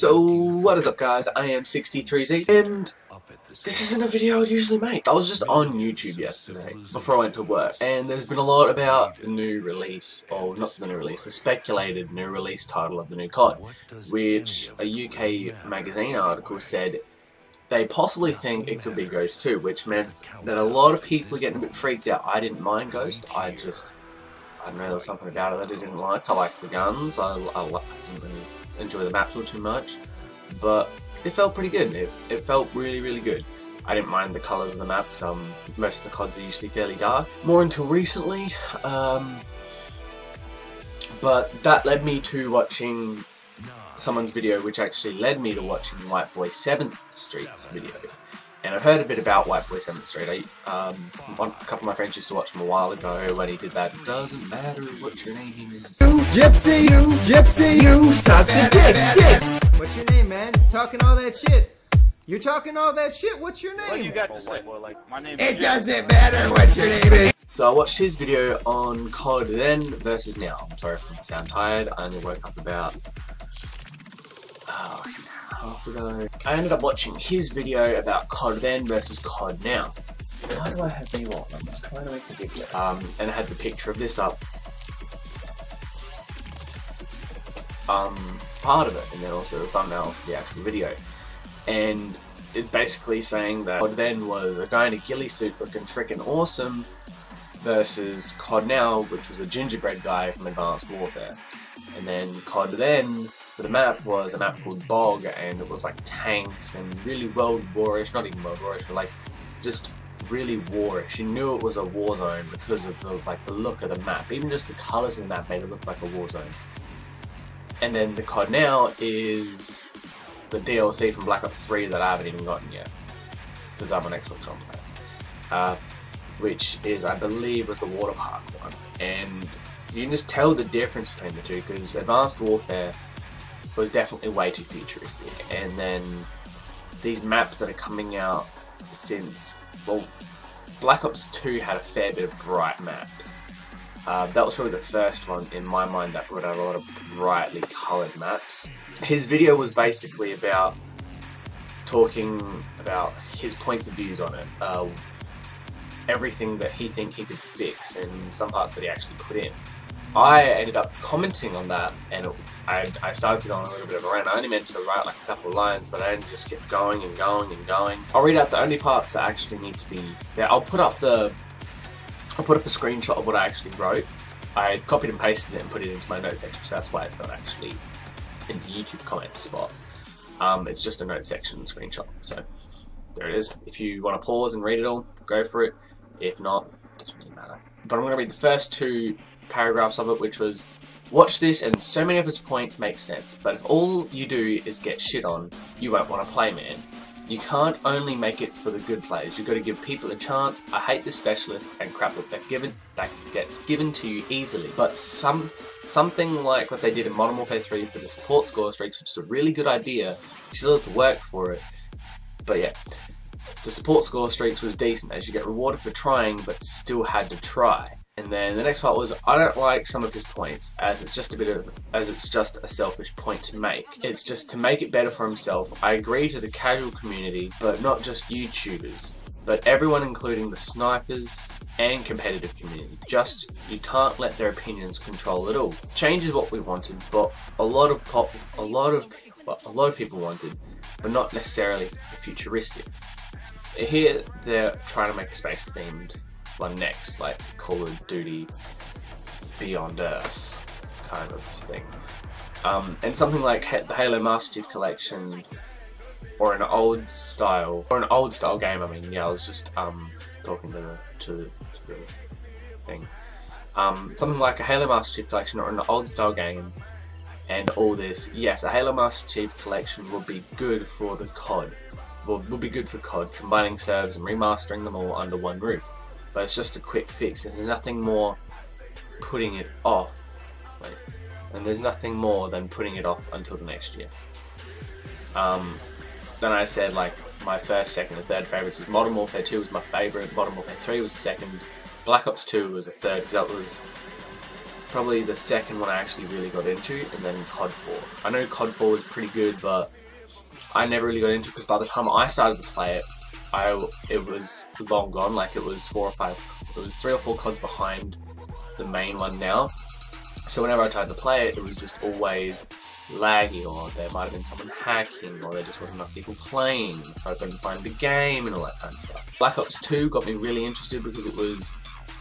So what is up, guys? I am 63Z, and this isn't a video I'd usually make. I was just on YouTube yesterday before I went to work, and there's been a lot about the new release, or not the new release, the speculated new release title of the new COD, which a UK magazine article said they possibly think it could be Ghost 2, which meant that a lot of people are getting a bit freaked out. I didn't mind Ghost, I don't know, there was something about it that I didn't like. I liked the guns, I didn't really enjoy the maps all too much, but it felt pretty good. It felt really, really good. I didn't mind the colours of the maps. Most of the CODs are usually fairly dark, more until recently, but that led me to watching someone's video, which actually led me to watching Whiteboy7thst's video. And I've heard a bit about Whiteboy7thst. A couple of my friends used to watch him a while ago when he did that. It doesn't matter what your name is. Gypsy, you suck the dick. What's your name, man? You're talking all that shit. What's your name? Well, you got to say, well, like, my name is. It doesn't matter what your name is. So I watched his video on COD then versus now. I'm sorry if I sound tired. I only woke up about. Oh, I ended up watching his video about COD then versus COD now. Why do I have me on? I'm just trying to make the video. And I had the picture of this up. Part of it, and then also the thumbnail for the actual video. And it's basically saying that COD then was a guy in a ghillie suit looking freaking awesome versus COD now, which was a gingerbread guy from Advanced Warfare. And then COD then, the map was a map called Bog, and it was like tanks and really World Warish, not even World Warish, but like just really warish. You knew it was a war zone because of the look of the map. Even just the colours of the map made it look like a war zone. And then the COD now is the DLC from Black Ops 3 that I haven't even gotten yet because I'm an Xbox One player, which is, I believe, was the water park one. And you can just tell the difference between the two because Advanced Warfare was definitely way too futuristic, and then these maps that are coming out since, well, Black Ops 2 had a fair bit of bright maps. That was probably the first one in my mind that brought out a lot of brightly coloured maps. His video was basically about talking about his points of views on it, everything that he think he could fix, and some parts that he actually put in. I ended up commenting on that, and I started to go on a little bit of a rant. I only meant to write like a couple of lines, but I just kept going and going and going. I'll read out the only parts that actually need to be there. I'll put up a screenshot of what I actually wrote. I copied and pasted it and put it into my note section, so that's why it's not actually in the YouTube comment spot. It's just a note section screenshot, so there it is. If you want to pause and read it all, go for it. If not, it doesn't really matter. But I'm going to read the first two paragraphs of it, which was, watch this and so many of his points make sense, but if all you do is get shit on, you won't want to play, man. You can't only make it for the good players, you've got to give people a chance. I hate the specialists and crap that gets given to you easily, but something like what they did in Modern Warfare 3 for the support score streaks, which is a really good idea. You still have to work for it, but yeah. The support score streaks was decent as you get rewarded for trying, but still had to try. And then the next part was, I don't like some of his points, as it's just a selfish point to make. It's just to make it better for himself. I agree to the casual community, but not just YouTubers, but everyone, including the snipers and competitive community. Just, you can't let their opinions control it all. Change is what we wanted, but a lot of people wanted, but not necessarily futuristic. Here they're trying to make a space themed one next, like Call of Duty Beyond Earth kind of thing, and something like the Halo Master Chief Collection, or an old style game. I mean, yeah, I was just talking to the thing, something like a Halo Master Chief Collection or an old style game, and all this. Yes, a Halo Master Chief Collection will be good for the COD. Will be good for COD, combining servers and remastering them all under one roof. But it's just a quick fix. There's nothing more putting it off, like, and there's nothing more than putting it off until the next year. Then I said, like, my first, second, and third favourites is Modern Warfare 2 was my favourite, Modern Warfare 3 was the second, Black Ops 2 was the third, because that was probably the second one I actually really got into, and then COD 4. I know COD 4 was pretty good, but I never really got into it because by the time I started to play it, it was long gone. Like it was three or four CODs behind the main one now. So whenever I tried to play it, it was just always laggy, or there might have been someone hacking, or there just wasn't enough people playing, so I couldn't find the game and all that kind of stuff. Black Ops 2 got me really interested because it was,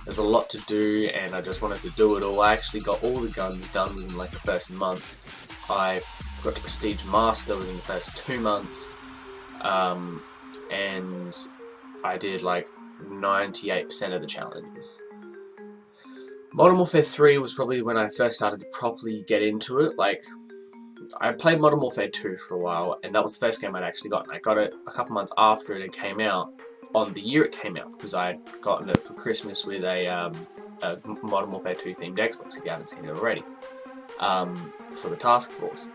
there's a lot to do and I just wanted to do it all. I actually got all the guns done within like the first month. I got to Prestige Master within the first 2 months, and I did like 98% of the challenges. Modern Warfare 3 was probably when I first started to properly get into it. Like, I played Modern Warfare 2 for a while, and that was the first game I'd actually gotten. I got it a couple months after it came out, on the year it came out, because I had gotten it for Christmas with a Modern Warfare 2 themed Xbox, if you haven't seen it already, for the Task Force.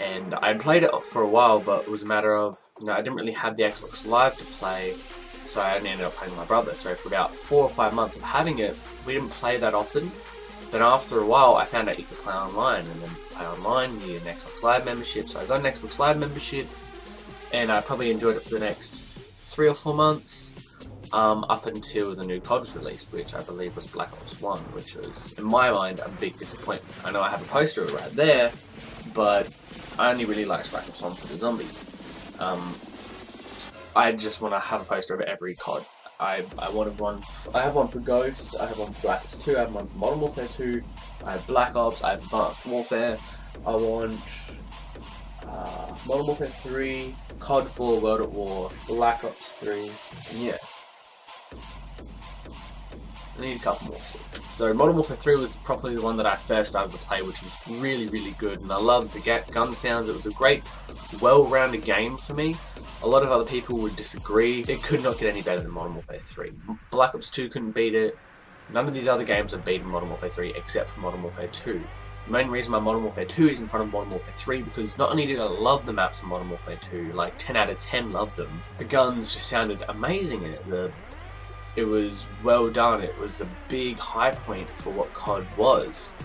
And I'd played it for a while, but it was a matter of, you know, I didn't really have the Xbox Live to play, so I only ended up playing with my brother. So for about 4 or 5 months of having it, we didn't play that often. Then after a while, I found out you could play online, and then play online, you need an Xbox Live membership. So I got an Xbox Live membership, and I probably enjoyed it for the next 3 or 4 months, up until the new COD was released, which I believe was Black Ops 1, which was, in my mind, a big disappointment. I know I have a poster of it right there, but I only really liked Black Ops 1 for the zombies. I just want to have a poster of every COD. I wanted one. I have one for Ghost, I have one for Black Ops 2, I have one for Modern Warfare 2, I have Black Ops, I have Advanced Warfare, I want Modern Warfare 3, COD 4, World at War, Black Ops 3, and yeah. I need a couple more still. So Modern Warfare 3 was probably the one that I first started to play, which was really, really good, and I loved the gun sounds. It was a great, well-rounded game for me. A lot of other people would disagree. It could not get any better than Modern Warfare 3. Black Ops 2 couldn't beat it. None of these other games have beaten Modern Warfare 3 except for Modern Warfare 2. The main reason why Modern Warfare 2 is in front of Modern Warfare 3 because not only did I love the maps in Modern Warfare 2, like 10 out of 10 loved them, the guns just sounded amazing in it. It was well done. It was a big high point for what COD was.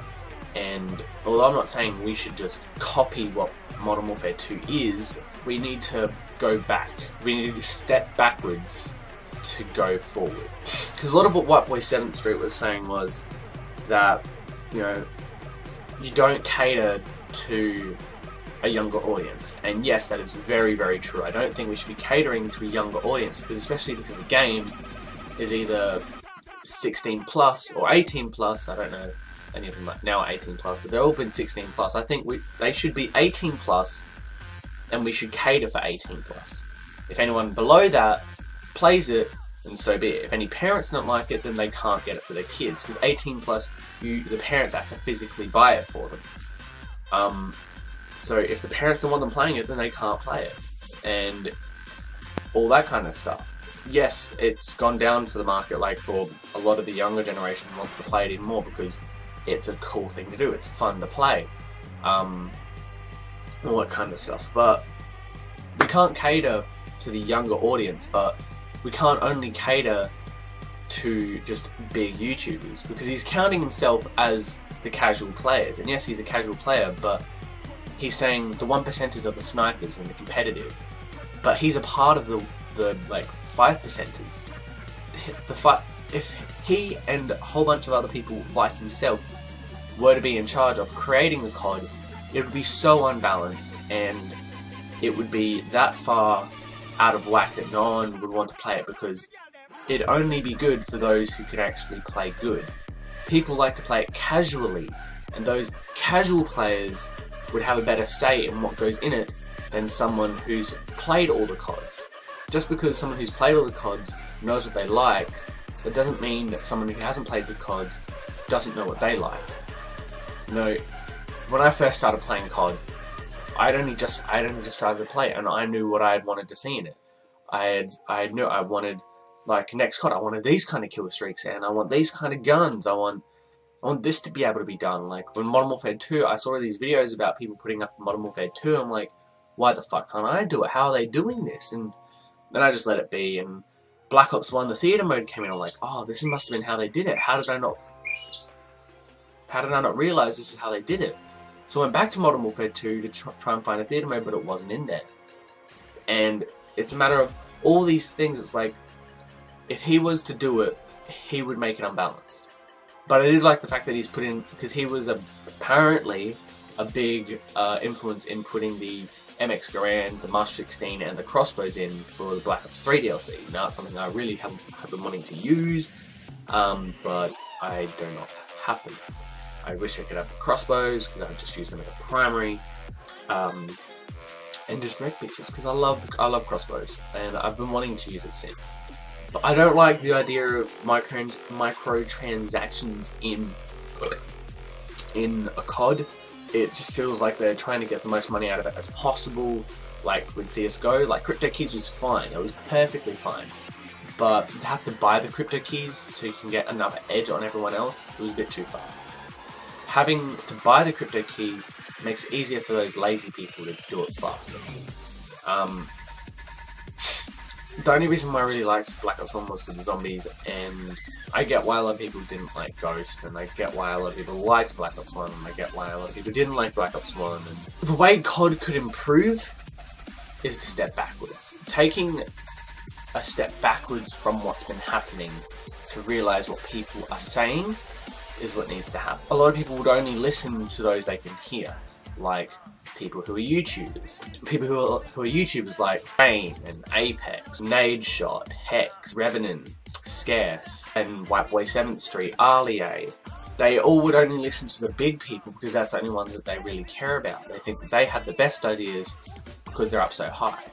And although I'm not saying we should just copy what Modern Warfare 2 is, we need to go back. We need to step backwards to go forward. Because a lot of what Whiteboy7thst was saying was that, you know, you don't cater to a younger audience. And yes, that is very, very true. I don't think we should be catering to a younger audience, because especially because the game is either 16 plus or 18 plus. I don't know if any of them now are 18 plus, but they've all been 16 plus. I think they should be 18 plus, and we should cater for 18 plus. If anyone below that plays it, and so be it. If any parents don't like it, then they can't get it for their kids, because 18 plus, the parents have to physically buy it for them. So if the parents don't want them playing it, then they can't play it, and all that kind of stuff. Yes, it's gone down for the market, like for a lot of the younger generation wants to play it even more because it's a cool thing to do, it's fun to play, all that kind of stuff. But we can't cater to the younger audience, but we can't only cater to just big YouTubers, because he's counting himself as the casual players. And yes, he's a casual player, but he's saying the 1%ers are the snipers and the competitive, but he's a part of the like 5%ers. If he and a whole bunch of other people like himself were to be in charge of creating the COD, it would be so unbalanced, and it would be that far out of whack that no one would want to play it, because it'd only be good for those who can actually play good. People like to play it casually, and those casual players would have a better say in what goes in it than someone who's played all the CODs. Just because someone who's played all the CODs knows what they like, that doesn't mean that someone who hasn't played the CODs doesn't know what they like. You know, when I first started playing COD, I'd only just started to play it, and I knew what I had wanted to see in it. I knew I wanted, like, next COD, I wanted these kind of kill streaks, and I want these kind of guns. I want this to be able to be done. Like when Modern Warfare 2, I saw all these videos about people putting up Modern Warfare 2. I'm like, why the fuck can't I do it? How are they doing this? And then I just let it be. And Black Ops 1, the theater mode came in. I'm like, oh, this must have been how they did it. How did I not? How did I not realise this is how they did it? So I went back to Modern Warfare 2 to try and find a theatre mode, but it wasn't in there. And it's a matter of all these things. It's like, if he was to do it, he would make it unbalanced. But I did like the fact that he's put in, because he was apparently a big influence in putting the MX Garand, the Master 16 and the crossbows in for the Black Ops 3 DLC. Now it's something I really have been wanting to use, but I do not have them. I wish I could have the crossbows because I would just use them as a primary, and just direct pictures because I love crossbows and I've been wanting to use it since. But I don't like the idea of microtransactions in a COD. It just feels like they're trying to get the most money out of it as possible, like with CSGO. Like, crypto keys was fine, it was perfectly fine. But you have to buy the crypto keys so you can get another edge on everyone else. It was a bit too far. Having to buy the crypto keys makes it easier for those lazy people to do it faster. The only reason why I really liked Black Ops 1 was for the zombies, and I get why a lot of people didn't like Ghost, and I get why a lot of people liked Black Ops 1, and I get why a lot of people didn't like Black Ops 1. And the way COD could improve is to step backwards. Taking a step backwards from what's been happening to realise what people are saying is what needs to happen. A lot of people would only listen to those they can hear, like people who are YouTubers. People who are YouTubers like Rain and Apex, Nadeshot, Hex, Revenant, Scarce, and Whiteboy7thst, Ali A. They all would only listen to the big people because that's the only ones that they really care about. They think that they have the best ideas because they're up so high.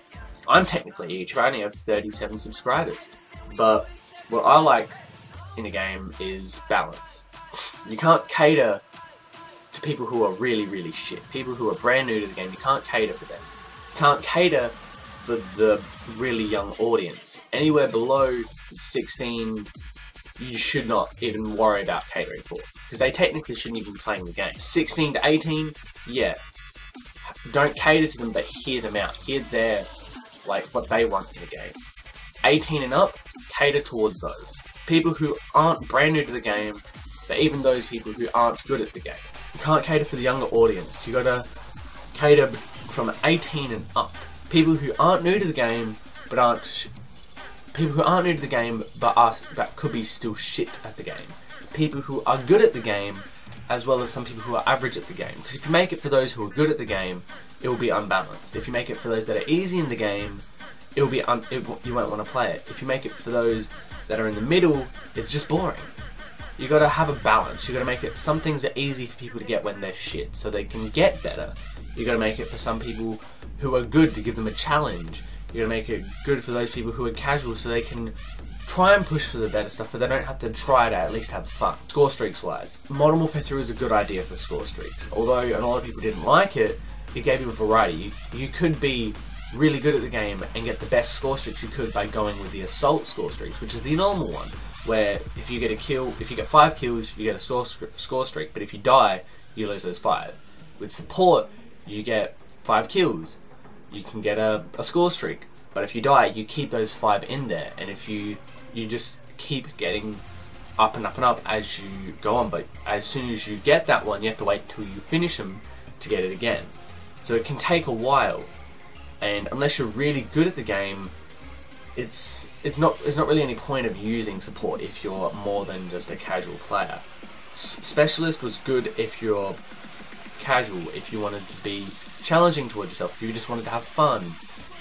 I'm technically a YouTuber, I only have 37 subscribers. But what I like in a game is balance. You can't cater to people who are really, really shit. People who are brand new to the game, you can't cater for them. You can't cater for the really young audience. Anywhere below 16, you should not even worry about catering for, because they technically shouldn't even be playing the game. 16 to 18, yeah. Don't cater to them, but hear them out. Hear their, like, what they want in the game. 18 and up, cater towards those. People who aren't brand new to the game, but even those people who aren't good at the game. You can't cater for the younger audience, you gotta cater from 18 and up. People who aren't new to the game, but that could be still shit at the game. People who are good at the game, as well as some people who are average at the game. Because if you make it for those who are good at the game, it will be unbalanced. If you make it for those that are easy in the game, it will be you won't want to play it. If you make it for those that are in the middle, it's just boring. You gotta have a balance. You gotta make it, some things are easy for people to get when they're shit, so they can get better. You gotta make it for some people who are good to give them a challenge. You gotta make it good for those people who are casual so they can try and push for the better stuff, but they don't have to try to at least have fun. Score streaks wise, Modern Warfare 3 was a good idea for score streaks. Although a lot of people didn't like it, it gave you a variety. You could be really good at the game and get the best score streaks you could by going with the assault score streaks, which is the normal one, where if you get a kill, if you get 5 kills, you get a score streak, but if you die, you lose those 5. With support, you get 5 kills, you can get a score streak, but if you die, you keep those 5 in there, and if you just keep getting up and up and up as you go on, but as soon as you get that one, you have to wait till you finish them to get it again. So it can take a while, and unless you're really good at the game, it's not really any point of using support if you're more than just a casual player. Specialist was good if you're casual, if you wanted to be challenging toward yourself, if you just wanted to have fun,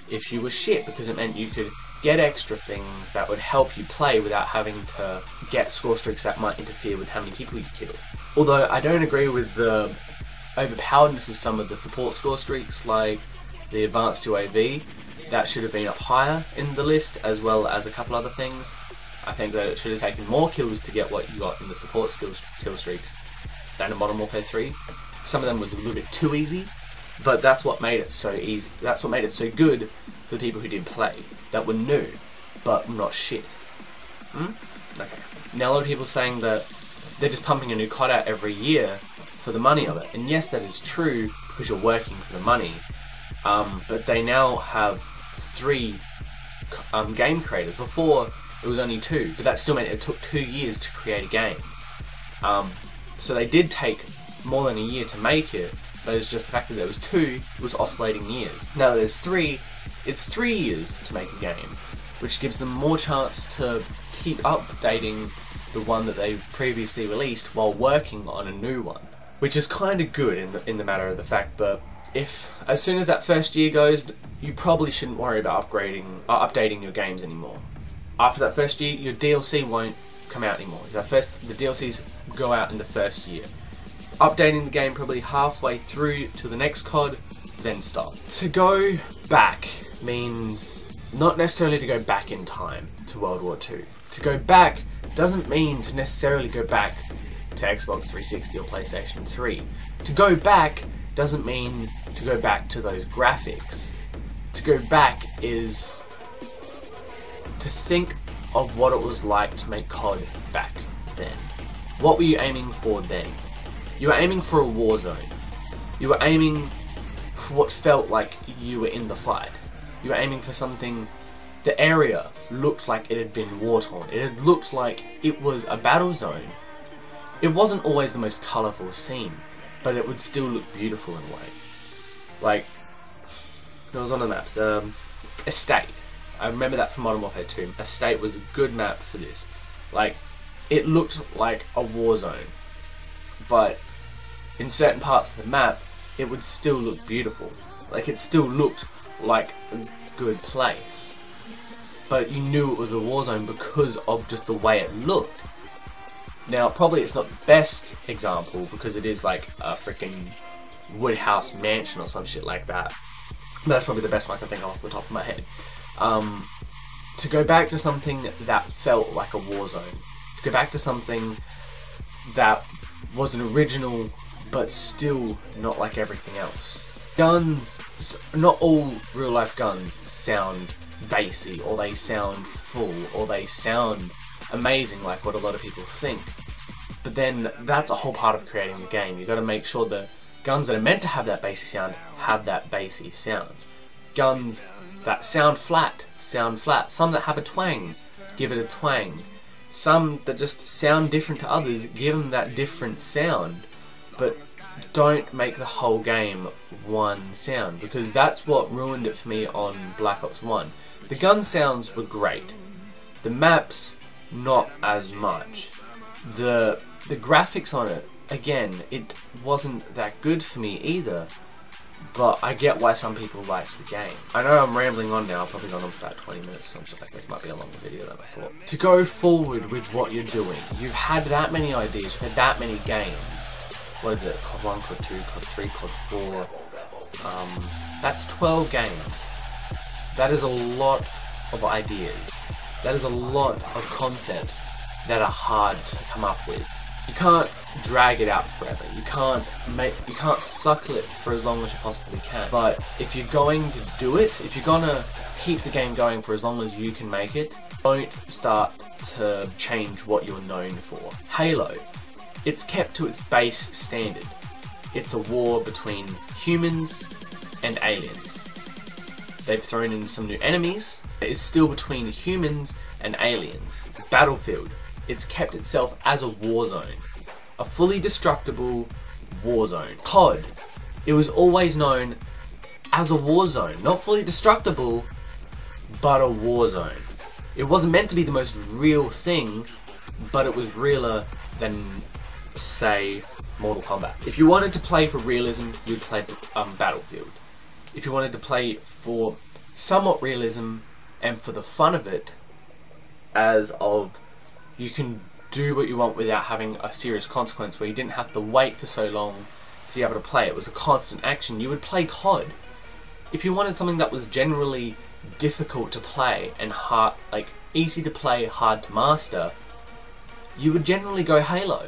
if you were shit, because it meant you could get extra things that would help you play without having to get score streaks that might interfere with how many people you kill. Although I don't agree with the overpoweredness of some of the support score streaks, like the advanced UAV. That should have been up higher in the list, as well as a couple other things. I think that it should have taken more kills to get what you got in the support kill streaks than in Modern Warfare 3. Some of them was a little bit too easy, but that's what made it so easy. That's what made it so good for people who did play, that were new, but not shit. Okay. Now a lot of people are saying that they're just pumping a new COD out every year for the money of it, and yes, that is true because you're working for the money. But they now have 3 game creators. Before, it was only 2, but that still meant it took 2 years to create a game. So they did take more than a year to make it, but it's just the fact that there was 2, it was oscillating years. Now there's 3, it's 3 years to make a game, which gives them more chance to keep updating the one that they previously released while working on a new one. Which is kind of good in the matter of the fact, but if as soon as that first year goes, you probably shouldn't worry about updating your games anymore. After that first year, your DLC won't come out anymore. The DLCs go out in the first year. Updating the game probably halfway through to the next COD, then stop. To go back means not necessarily to go back in time to World War II. To go back doesn't mean to necessarily go back to Xbox 360 or PlayStation 3. To go back doesn't mean to go back to those graphics. To go back is to think of what it was like to make COD back then. What were you aiming for then? You were aiming for a war zone. You were aiming for what felt like you were in the fight. You were aiming for something. The area looked like it had been war-torn. It had looked like it was a battle zone. It wasn't always the most colourful scene, but it would still look beautiful in a way. Like, there was one of the maps, Estate. I remember that from Modern Warfare 2. Estate was a good map for this. Like, it looked like a war zone, but in certain parts of the map, it would still look beautiful. Like, it still looked like a good place. But you knew it was a war zone because of just the way it looked. Now, probably it's not the best example because it is like a freaking Woodhouse mansion or some shit like that. But that's probably the best one I can think of off the top of my head. To go back to something that felt like a war zone, to go back to something that was an original but still not like everything else. Guns, not all real life guns sound bassy, or they sound full, or they sound amazing like what a lot of people think. But then that's a whole part of creating the game. You've got to make sure the guns that are meant to have that bassy sound have that bassy sound. Guns that sound flat, some that have a twang, give it a twang. Some that just sound different to others, give them that different sound. But don't make the whole game one sound, because that's what ruined it for me on Black Ops 1. The gun sounds were great. The maps, not as much. The graphics on it, again, it wasn't that good for me either, but I get why some people liked the game. I know I'm rambling on now, I've probably gone on for about 20 minutes, so I'm sure like this might be a longer video than I thought. To go forward with what you're doing, you've had that many ideas, you've had that many games. What is it, COD 1, COD 2, COD 3, COD 4, that's 12 games. That is a lot of ideas. That is a lot of concepts that are hard to come up with. You can't drag it out forever. You can't suckle it for as long as you possibly can. But if you're going to do it, if you're gonna keep the game going for as long as you can make it, don't start to change what you're known for. Halo. It's kept to its base standard. It's a war between humans and aliens. They've thrown in some new enemies. It's still between humans and aliens. Battlefield. It's kept itself as a war zone. A fully destructible war zone. COD. It was always known as a war zone. Not fully destructible, but a war zone. It wasn't meant to be the most real thing, but it was realer than, say, Mortal Kombat. If you wanted to play for realism, you'd play Battlefield. If you wanted to play for somewhat realism and for the fun of it, as of you can do what you want without having a serious consequence, where you didn't have to wait for so long to be able to play, it was a constant action, you would play COD. If you wanted something that was generally difficult to play and hard, like easy to play, hard to master, you would generally go Halo.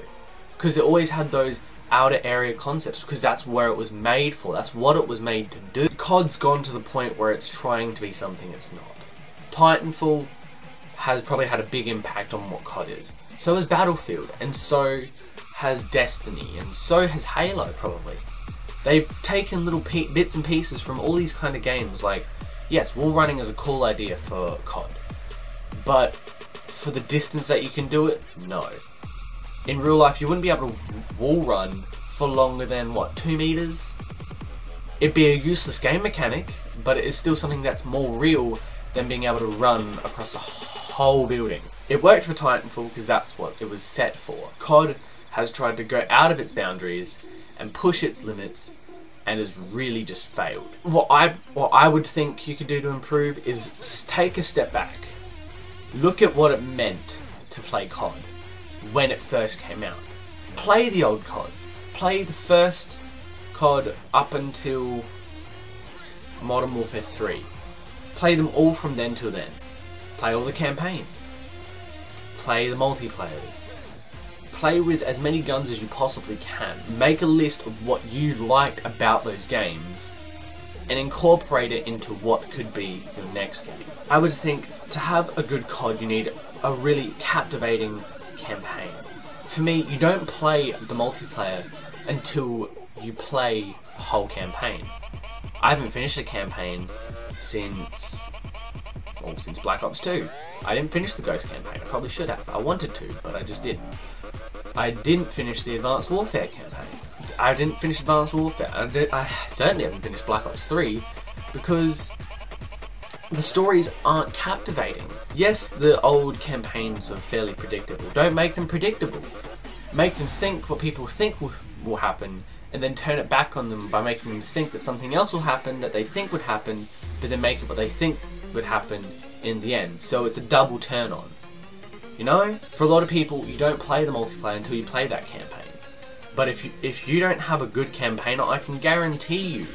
Because it always had those outer area concepts, because that's where it was made for, that's what it was made to do. COD's gone to the point where it's trying to be something it's not. Titanfall has probably had a big impact on what COD is. So has Battlefield, and so has Destiny, and so has Halo, probably. They've taken little bits and pieces from all these kind of games, like, yes, wall running is a cool idea for COD, but for the distance that you can do it, no. in real life you wouldn't be able to wall run for longer than, what, 2 meters? It'd be a useless game mechanic, but it is still something that's more real than being able to run across a whole building. It worked for Titanfall because that's what it was set for. COD has tried to go out of its boundaries and push its limits and has really just failed. What I would think you could do to improve is take a step back. Look at what it meant to play COD when it first came out. Play the old CODs. Play the first COD up until Modern Warfare 3. Play them all from then till then. Play all the campaigns. Play the multiplayers. Play with as many guns as you possibly can. Make a list of what you liked about those games and incorporate it into what could be your next game. I would think to have a good COD you need a really captivating campaign. For me, you don't play the multiplayer until you play the whole campaign. I haven't finished a campaign since Black Ops 2. I didn't finish the Ghost campaign. I probably should have. I wanted to, but I just didn't. I didn't finish the Advanced Warfare campaign. I didn't finish Advanced Warfare. I certainly haven't finished Black Ops 3 because the stories aren't captivating. Yes, the old campaigns are fairly predictable. Don't make them predictable. Make them think what people think will happen, and then turn it back on them by making them think that something else will happen that they think would happen, but then make it what they think would happen in the end. So it's a double turn on. You know, for a lot of people, you don't play the multiplayer until you play that campaign. But if you don't have a good campaigner, I can guarantee you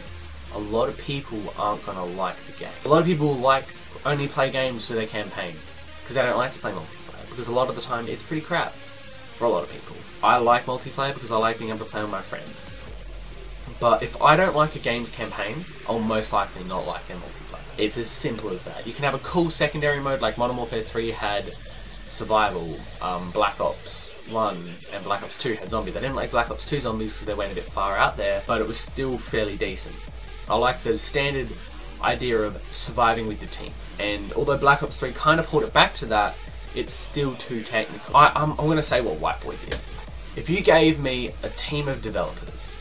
a lot of people aren't going to like the game. A lot of people only play games for their campaign because they don't like to play multiplayer, because a lot of the time it's pretty crap for a lot of people. I like multiplayer because I like being able to play with my friends. But if I don't like a game's campaign, I'll most likely not like their multiplayer. It's as simple as that. You can have a cool secondary mode like Modern Warfare 3 had survival, Black Ops 1 and Black Ops 2 had zombies. I didn't like Black Ops 2 zombies because they went a bit far out there, but it was still fairly decent. I like the standard idea of surviving with the team, and although Black Ops 3 kind of pulled it back to that, it's still too technical. I'm going to say what Whiteboy did. If you gave me a team of developers,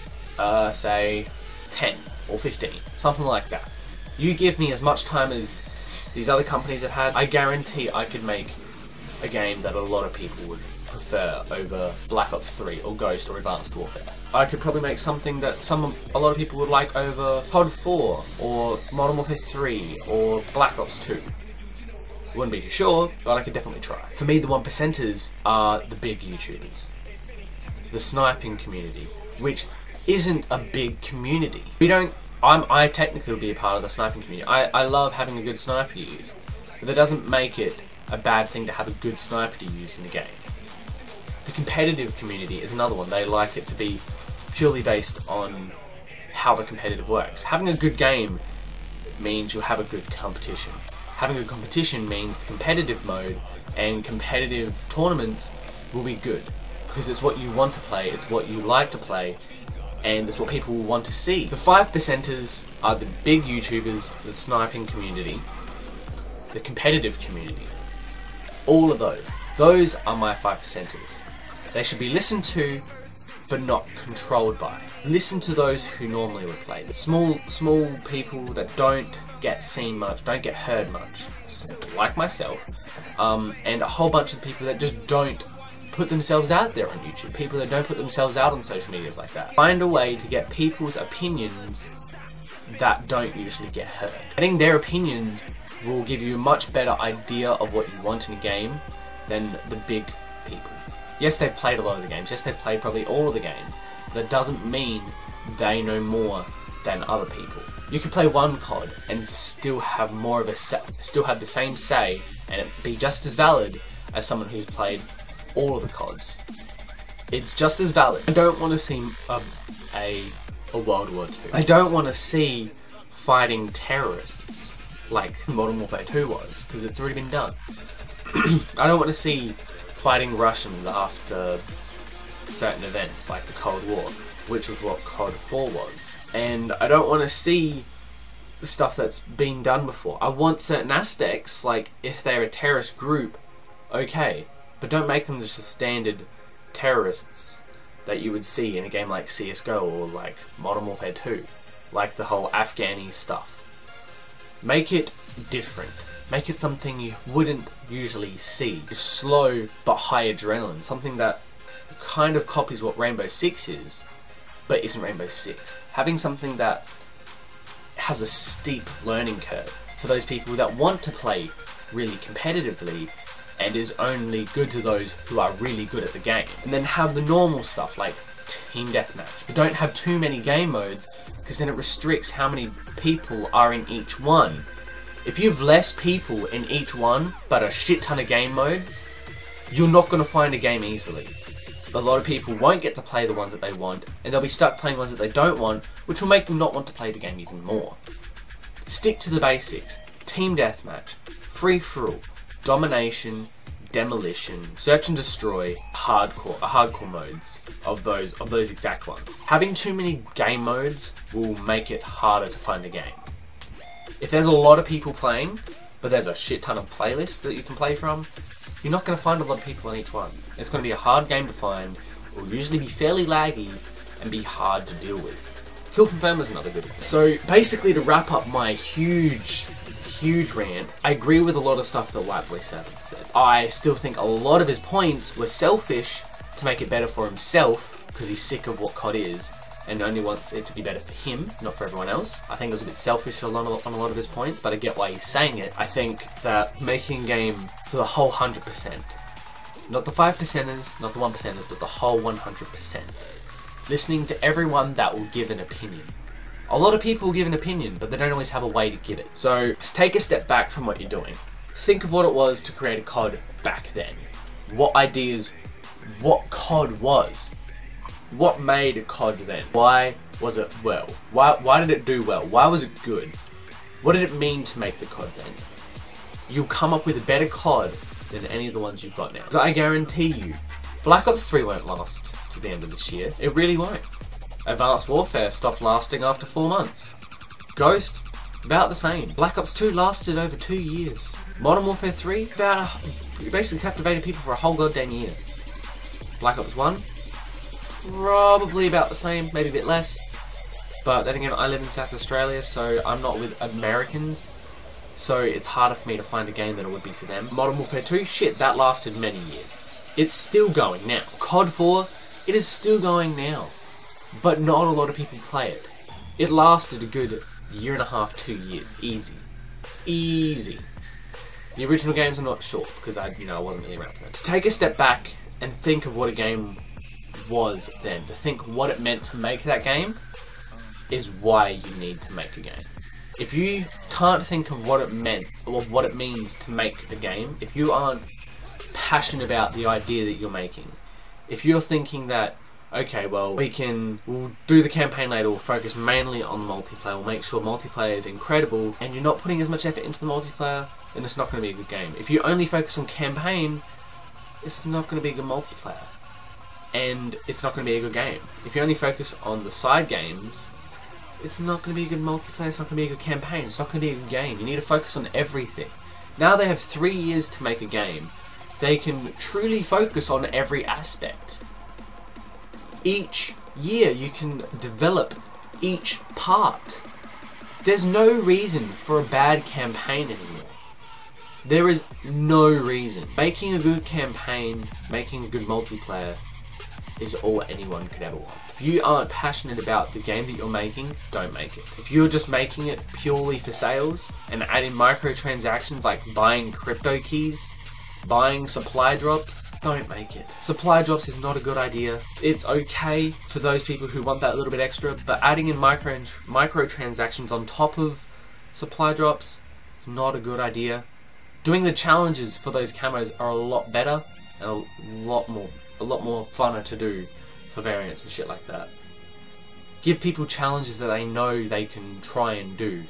say 10 or 15, something like that, you give me as much time as these other companies have had, I guarantee I could make a game that a lot of people would prefer over Black Ops 3 or Ghost or Advanced Warfare. I could probably make something that a lot of people would like over COD 4 or Modern Warfare 3 or Black Ops 2. Wouldn't be too sure, but I could definitely try. For me, the 1%ers are the big YouTubers. The sniping community, which isn't a big community. I technically would be a part of the sniping community. I love having a good sniper to use, but that doesn't make it a bad thing to have a good sniper to use in the game. The competitive community is another one. They like it to be purely based on how the competitive works. Having a good game means you'll have a good competition. Having a good competition means the competitive mode and competitive tournaments will be good because it's what you want to play, it's what you like to play, and it's what people will want to see. The 5%ers are the big YouTubers, the sniping community, the competitive community. All of those are my 5%ers. They should be listened to, but not controlled by. Listen to those who normally would play. The small people that don't get seen much, don't get heard much, like myself, and a whole bunch of people that just don't put themselves out there on YouTube, people that don't put themselves out on social medias like that. Find a way to get people's opinions that don't usually get heard. Getting their opinions will give you a much better idea of what you want in a game than the big people. Yes, they've played a lot of the games, yes, they've played probably all of the games, but that doesn't mean they know more than other people. You could play one COD and still have more of a still have the same say, and it'd be just as valid as someone who's played all of the CODs. It's just as valid. I don't want to see a World War II. I don't want to see fighting terrorists like Modern Warfare 2 was, because it's already been done. I don't want to see fighting Russians after certain events, like the Cold War, which was what COD 4 was. And I don't want to see the stuff that's been done before. I want certain aspects, like if they're a terrorist group, okay, but don't make them just a standard terrorists that you would see in a game like CSGO or like Modern Warfare 2, like the whole Afghani stuff. Make it different. Make it something you wouldn't usually see. It's slow but high adrenaline, something that kind of copies what Rainbow Six is, but isn't Rainbow Six. Having something that has a steep learning curve for those people that want to play really competitively and is only good to those who are really good at the game. And then have the normal stuff like team deathmatch, but don't have too many game modes because then it restricts how many people are in each one. If you have less people in each one but a shit ton of game modes, you're not going to find a game easily. A lot of people won't get to play the ones that they want, and they'll be stuck playing ones that they don't want, which will make them not want to play the game even more. Stick to the basics. Team deathmatch, free-for-all, domination, demolition, search and destroy, hardcore modes of those exact ones. Having too many game modes will make it harder to find a game. If there's a lot of people playing, but there's a shit ton of playlists that you can play from, you're not going to find a lot of people in each one. It's going to be a hard game to find, it will usually be fairly laggy, and be hard to deal with. Kill Confirm is another good one. So basically, to wrap up my huge rant, I agree with a lot of stuff that Whiteboy7thst said. I still think a lot of his points were selfish to make it better for himself, because he's sick of what COD is, and only wants it to be better for him, not for everyone else. I think it was a bit selfish on a lot of his points, but I get why he's saying it. I think that making a game for the whole 100%, not the 5%ers, not the 1%ers, but the whole 100%. Listening to everyone that will give an opinion. A lot of people will give an opinion, but they don't always have a way to give it. So take a step back from what you're doing. Think of what it was to create a COD back then. What ideas, what COD was. What made a COD then? Why was it well? Why did it do well? Why was it good? What did it mean to make the COD then? You'll come up with a better COD than any of the ones you've got now. So I guarantee you, Black Ops 3 won't last to the end of this year. It really won't. Advanced Warfare stopped lasting after 4 months. Ghost, about the same. Black Ops 2 lasted over 2 years. Modern Warfare 3, you basically captivated people for a whole goddamn year. Black Ops 1, probably about the same, maybe a bit less. But then again, I live in South Australia, so I'm not with Americans, so it's harder for me to find a game than it would be for them. Modern Warfare 2, shit, that lasted many years. It's still going now. COD 4, it is still going now, but not a lot of people play it. It lasted a good year and a half, 2 years, easy. Easy. The original games I'm not sure, because I wasn't really around for it. To take a step back and think of what a game was then, to think what it meant to make that game, is why you need to make a game. If you can't think of what it meant, or what it means to make a game, if you aren't passionate about the idea that you're making, if you're thinking that, okay, well, we'll do the campaign later, we'll focus mainly on multiplayer, we'll make sure multiplayer is incredible, and you're not putting as much effort into the multiplayer, then it's not going to be a good game. If you only focus on campaign, it's not going to be a good multiplayer. And it's not going to be a good game. If you only focus on the side games, it's not going to be a good multiplayer, it's not going to be a good campaign, it's not going to be a good game. You need to focus on everything. Now they have 3 years to make a game. They can truly focus on every aspect. Each year you can develop each part. There's no reason for a bad campaign anymore. There is no reason. Making a good campaign, making a good multiplayer, is all anyone could ever want. If you aren't passionate about the game that you're making, don't make it. If you're just making it purely for sales and adding microtransactions like buying crypto keys, buying supply drops, don't make it. Supply drops is not a good idea. It's okay for those people who want that little bit extra, but adding in microtransactions on top of supply drops is not a good idea. Doing the challenges for those camos are a lot better and a lot more funner to do for variants and shit like that. Give people challenges that they know they can try and do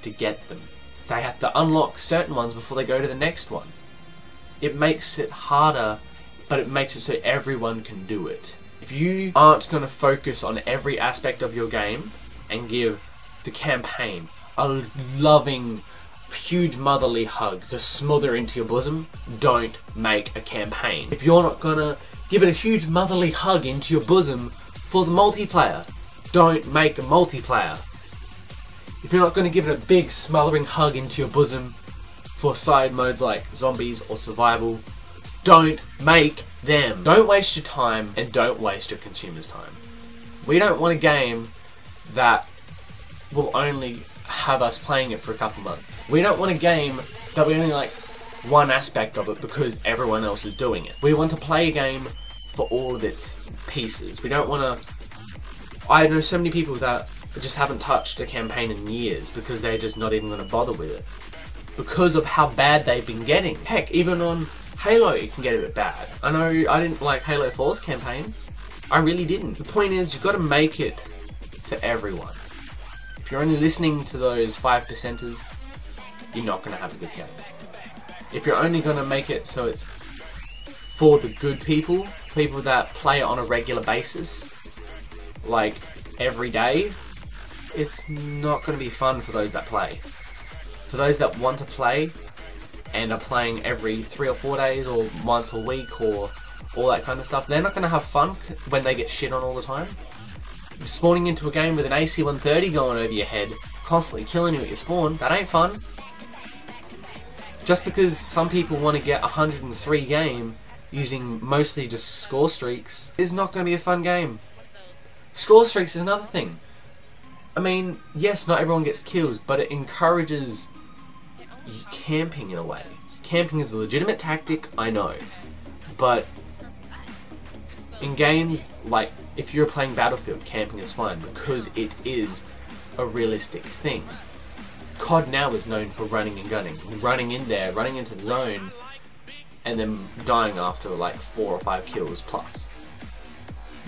to get them. So they have to unlock certain ones before they go to the next one. It makes it harder, but it makes it so everyone can do it. If you aren't going to focus on every aspect of your game and give the campaign a loving, huge motherly hug to smother into your bosom, don't make a campaign. If you're not gonna Give it a huge motherly hug into your bosom for the multiplayer. Don't make a multiplayer. If you're not going to give it a big smothering hug into your bosom for side modes like zombies or survival, don't make them. Don't waste your time and don't waste your consumers' time. We don't want a game that will only have us playing it for a couple months. We don't want a game that we only like one aspect of it because everyone else is doing it. We want to play a game for all of its pieces. We don't want to... I know so many people that just haven't touched a campaign in years because they're just not even going to bother with it because of how bad they've been getting. Heck, even on Halo you can get a bit bad. I know I didn't like Halo 4's campaign. I really didn't. The point is, you've got to make it for everyone. If you're only listening to those 5%ers, you're not going to have a good game. If you're only going to make it so it's for the good people, people that play it on a regular basis, like every day, it's not going to be fun for those that play. For those that want to play and are playing every 3 or 4 days or once a week or all that kind of stuff, they're not going to have fun when they get shit on all the time. Spawning into a game with an AC-130 going over your head, constantly killing you at your spawn, that ain't fun. Just because some people want to get 103 game using mostly just score streaks is not going to be a fun game. Score streaks is another thing. I mean, yes, not everyone gets kills, but it encourages camping in a way. Camping is a legitimate tactic, I know, but in games, like, if you're playing Battlefield, camping is fine because it is a realistic thing. COD now is known for running and gunning. Running in there, running into the zone, and then dying after like 4 or 5 kills plus.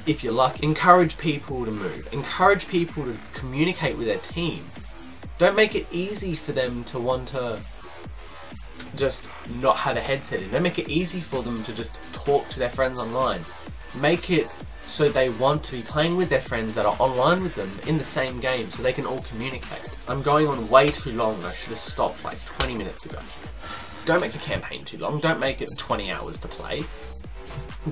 If you're lucky, encourage people to move. Encourage people to communicate with their team. Don't make it easy for them to want to just not have a headset in. Don't make it easy for them to just talk to their friends online. Make it so they want to be playing with their friends that are online with them in the same game so they can all communicate. I'm going on way too long. I should have stopped like 20 minutes ago. Don't make a campaign too long. Don't make it 20 hours to play.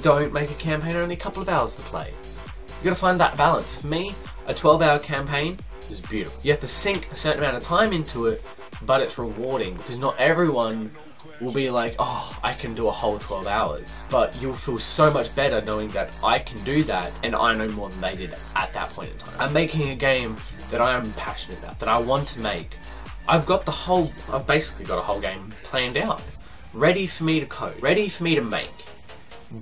Don't make a campaign only a couple of hours to play. You've got to find that balance. For me, a 12-hour campaign is beautiful. You have to sink a certain amount of time into it, but it's rewarding because not everyone will be like, oh, I can do a whole 12 hours. But you'll feel so much better knowing that I can do that and I know more than they did at that point in time. I'm making a game that I am passionate about, that I want to make. I've basically got a whole game planned out, ready for me to code, ready for me to make,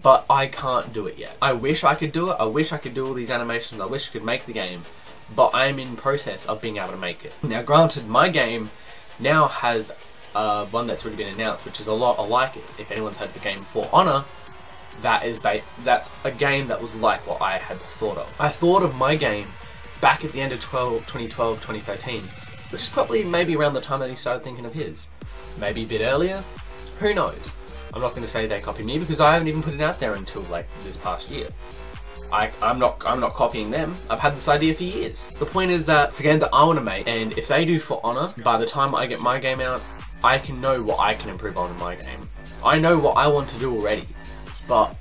but I can't do it yet. I wish I could do it, I wish I could do all these animations, I wish I could make the game, but I'm in process of being able to make it. Now granted, my game now has one that's already been announced, which is a lot alike it. If anyone's heard the game For Honor, that's a game that was like what I had thought of. I thought of my game back at the end of 2012, 2013, which is probably maybe around the time that he started thinking of his. Maybe a bit earlier, who knows. I'm not going to say they copied me because I haven't even put it out there until like this past year. I'm not copying them. I've had this idea for years. The point is that it's a game that I want to make, and if they do For Honor, by the time I get my game out, I can know what I can improve on in my game. I know what I want to do already, but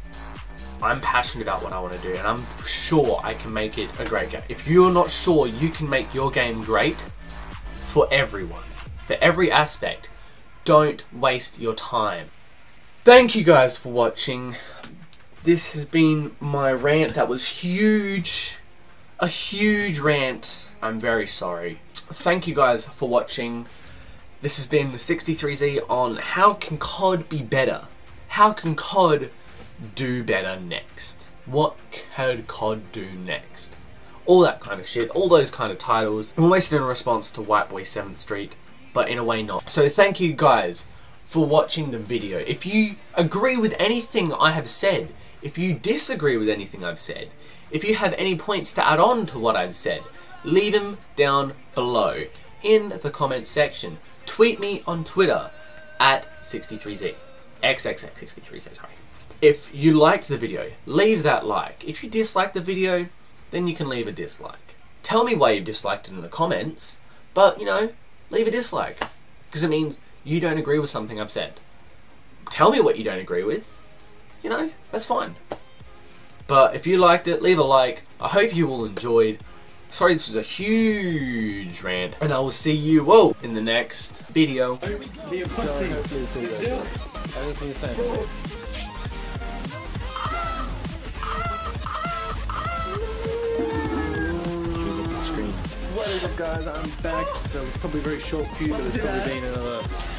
I'm passionate about what I want to do and I'm sure I can make it a great game. If you're not sure you can make your game great for everyone, for every aspect, don't waste your time. Thank you guys for watching. This has been my rant that was huge, a huge rant. I'm very sorry. Thank you guys for watching. This has been 63Z on how can COD be better? How can COD do better next? What could COD do next? All that kind of shit, all those kind of titles. I'm always doing a response to Whiteboy7thst, but in a way not. So thank you guys for watching the video. If you agree with anything I have said, if you disagree with anything I've said, if you have any points to add on to what I've said, leave them down below in the comment section. Tweet me on Twitter at 63Z, XXX63Z, sorry. If you liked the video, leave that like. If you disliked the video, then you can leave a dislike. Tell me why you disliked it in the comments, but you know, leave a dislike, because it means you don't agree with something I've said. Tell me what you don't agree with, you know, that's fine. But if you liked it, leave a like. I hope you all enjoyed. Sorry, this was a huge rant, and I will see you all in the next video. Here we go. So hopefully it's all good. Anything you say? What is up, guys? I'm back. That was probably very short for you, but it's probably been another